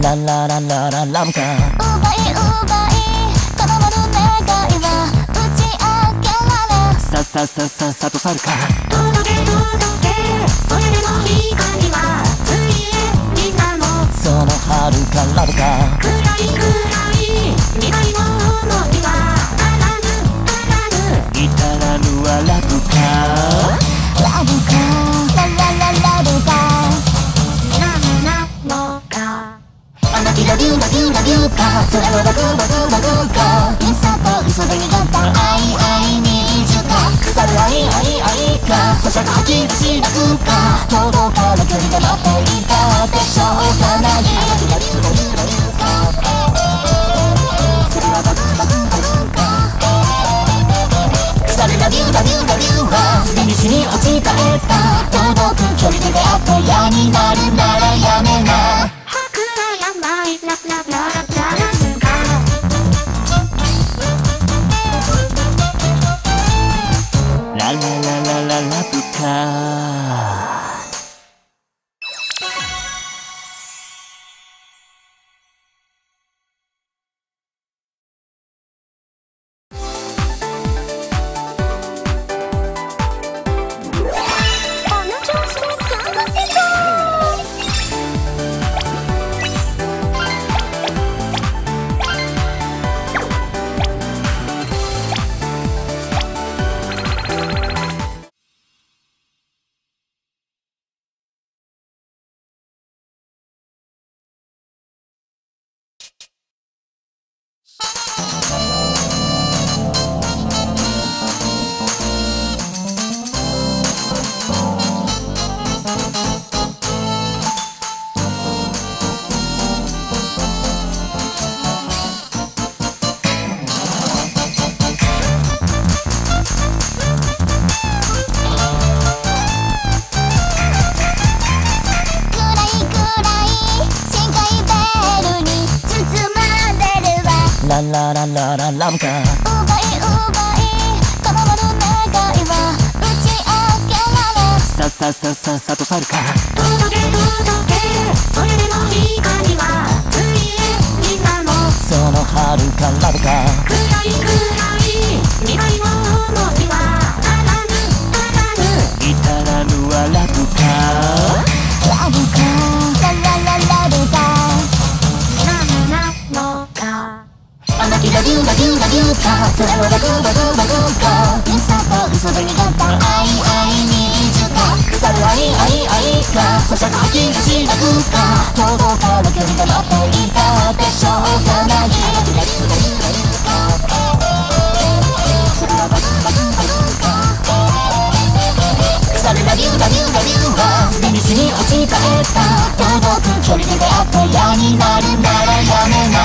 ララララララムカ奪い叶わる願いは打ち明けられさと去るか届けそれでも光はついえみんなのその春からぶか暗い未来の想いはあらぬはラブかそれは僕嘘で逃げた愛にじゅか腐る愛か咀嚼吐き出し泣くか届かぬ距離で待っていたってしょうがないそれは僕腐るラビューはすでに死に落ちかえった届く距離で出会って嫌になるならやめなラララララムカ奪い叶わる願いは打ち明けられさと去るか届けそれでも光はついえみんなのその春からぶか暗い未来の想いはあらぬ至らぬはラブかラビューかそれは僕か嘘で逃げた愛にじゅか腐る愛か咀嚼吐き出し泣くか届かぬ距離で待っていたってしょうがないそれは僕か腐るラビューはすでに死に落ちかえった届く距離で出会って嫌になるならやめな